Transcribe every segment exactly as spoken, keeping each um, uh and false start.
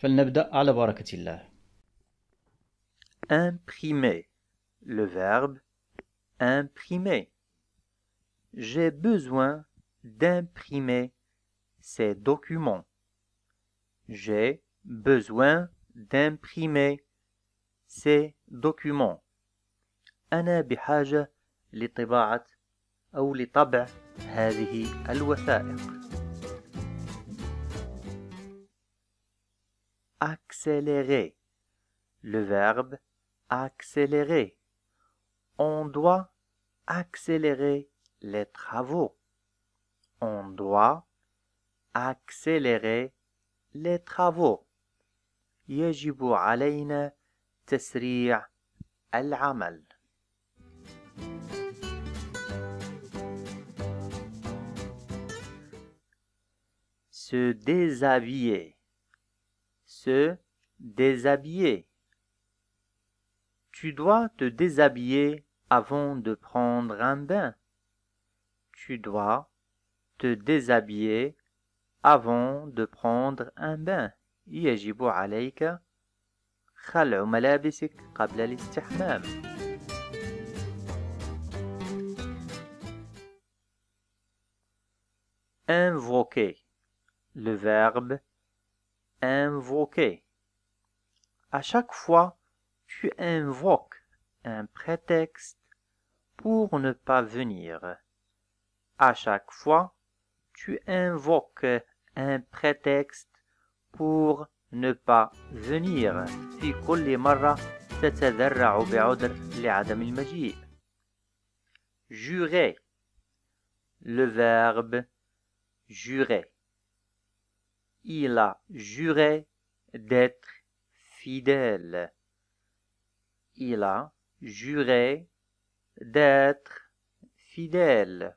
فلنبدأ على بركة الله. Imprimer. Le verbe imprimer. J'ai besoin d'imprimer ces documents. J'ai besoin d'imprimer ces documents. أنا بحاجة لطباعة أو لطبع هذه الوثائق. Accélérer. Le verbe accélérer. On doit accélérer les travaux. On doit accélérer les travaux. يجب علينا تسريع العمل. Se déshabiller. Se déshabiller. Tu dois te déshabiller avant de prendre un bain. Tu dois te déshabiller avant de prendre un bain. يجب عليك خلع ملابسك قبل الاستحمام. Invoquer. Le verbe invoquer. À chaque fois, tu invoques un prétexte pour ne pas venir. À chaque fois, tu invoques un prétexte pour ne pas venir. في كل مرة تتذرع بعذر لعدم المجيء. Jurer. Le verbe jurer. Il a juré d'être fidèle. Il a juré d'être fidèle.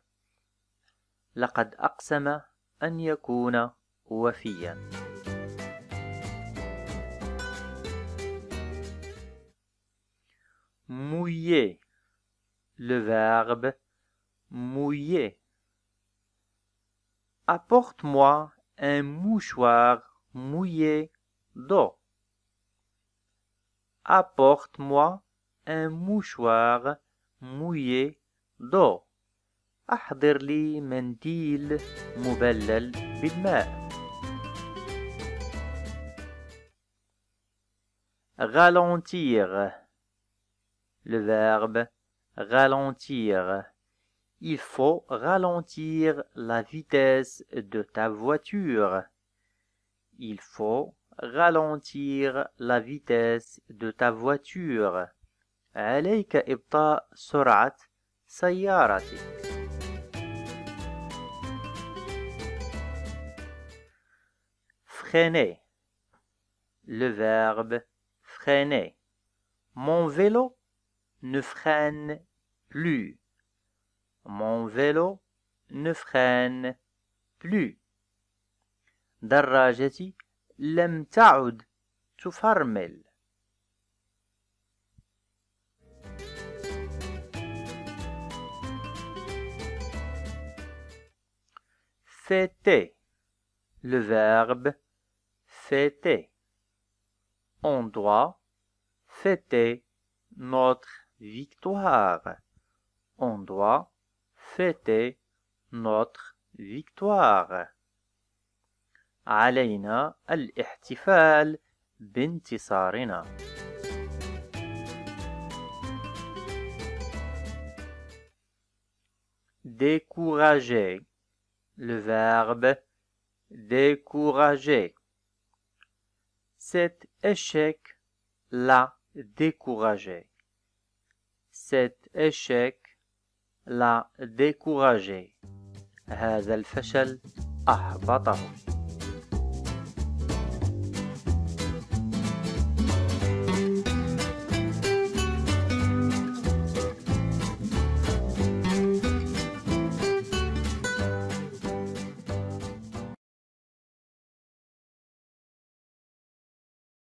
لقد أقسم أن يكون وفيا. Mouiller. Le verbe mouiller. Apporte-moi un mouchoir mouillé d'eau. Apporte-moi un mouchoir mouillé d'eau. أحضر لي منديل مبلل بالماء. Ralentir. Le verbe ralentir. Il faut ralentir la vitesse de ta voiture. Il faut ralentir la vitesse de ta voiture. عليك إبطاء سرعة سيارتك. Freiner. Le verbe freiner. Mon vélo ne freine plus. Mon vélo ne freine plus. دراجتي لم تعد تفرمل. Fêter. Le verbe fêter. On doit fêter notre victoire. On doit fêter notre victoire. علينا الاحتفال بانتصارنا. Décourager. Le verbe décourager. Cet échec l'a découragé. Cet échec l'a découragé. هذا الفشل أحبطه.